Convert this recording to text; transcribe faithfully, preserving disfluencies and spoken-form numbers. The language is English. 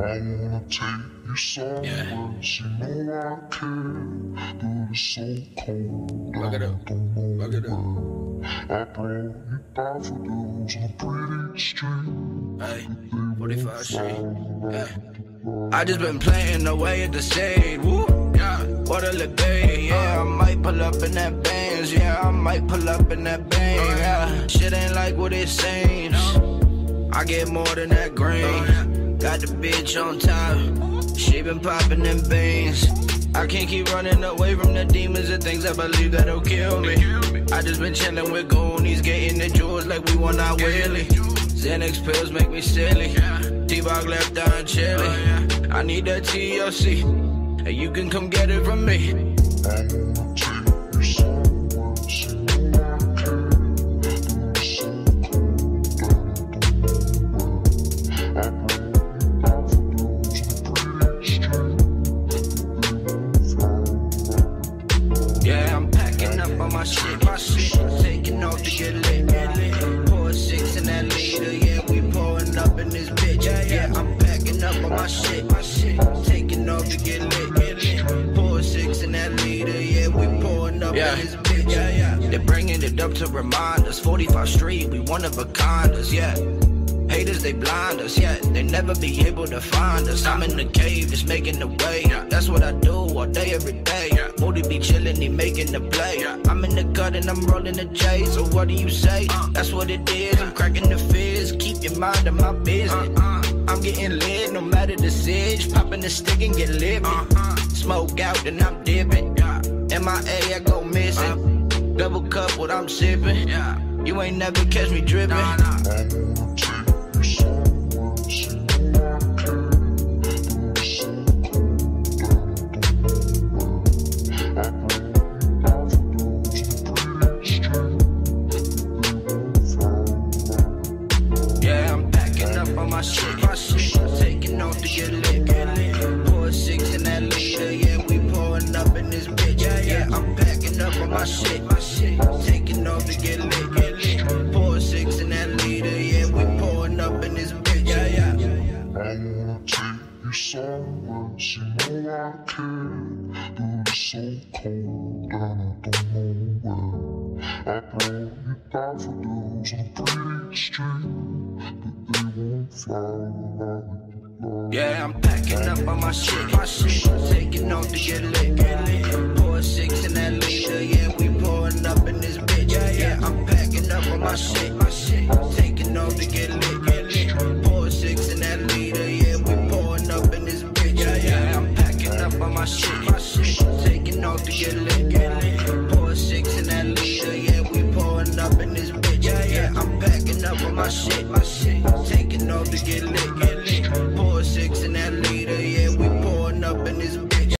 I wanna take you somewhere, yeah. So you know I care, but it's so cold. Look it up. Look it up. I brought you daffodils on a pretty street. Hey, forty-five Street. I just been playing away at the shade. Woo, yeah. What a little day, yeah. I might pull up in that Benz, yeah. I might pull up in that Benz, oh, yeah. Shit ain't like what it seems. No. I get more than that green. Oh, yeah. Got the bitch on top. She been popping them beans. I can't keep running away from the demons and things I believe that'll kill me. I just been chilling with goonies, getting the jewels like we won our willy. Xanax pills make me silly. T-Bog left down chilly. Oh, yeah. I need that T L C, and you can come get it from me. Yeah, I'm packing up on my shit, my shit. Taking off to get lit, get lit. Pour six in that liter, yeah, we pouring up in this bitch. Yeah, yeah, I'm packing up on my shit, my shit. Taking off to get lit, get lit. Pour six in that liter, yeah, we pouring up yeah. in this bitch. Yeah, yeah. They're bringing it up to remind us, forty-five Street, we one of a kinders, yeah. Haters, they blind us, yeah. They never be able to find us. I'm in the cave, just making the way. That's what I do all day, every day. Moody be chillin', he making the play. I'm in the cut and I'm rolling the J. So what do you say? That's what it is. I'm cracking the fizz. Keep your mind on my business. I'm getting lit, no matter the sitch. Popping the stick and get lit. Smoke out and I'm dipping. M I A, I go missing. Double cup what I'm sipping. You ain't never catch me dripping. My shit, my shit, taking off to get lit, get lit. Pour six in that liter, yeah, we pouring up in this bitch, yeah, yeah. I'm packing up on my shit, my shit, taking off to get lit, get lit. Pour six in that liter, yeah, we pouring up in this bitch, yeah, yeah. I wanna take you somewhere, so you know I care, but it's so cold and I don't know where. I brought you daffodils on a pretty street. Yeah, I'm packing up on my shit, my shit. Taking off to get lit, get lit. Pour six in that liter, yeah, we pouring up in this bitch. Yeah, yeah, I'm packing up on my shit, my shit. Taking off to get lit, get lit. Pour six in that liter, yeah, we pouring up in this bitch. Yeah, yeah, I'm packing up on my shit, my shit. Taking off to get lit, get lit. Pour six in that liter, yeah, we pouring up in this bitch. Yeah, yeah, I'm packing up on my shit, my shit. Taking off to get lit, get lit. Pour six in that lit.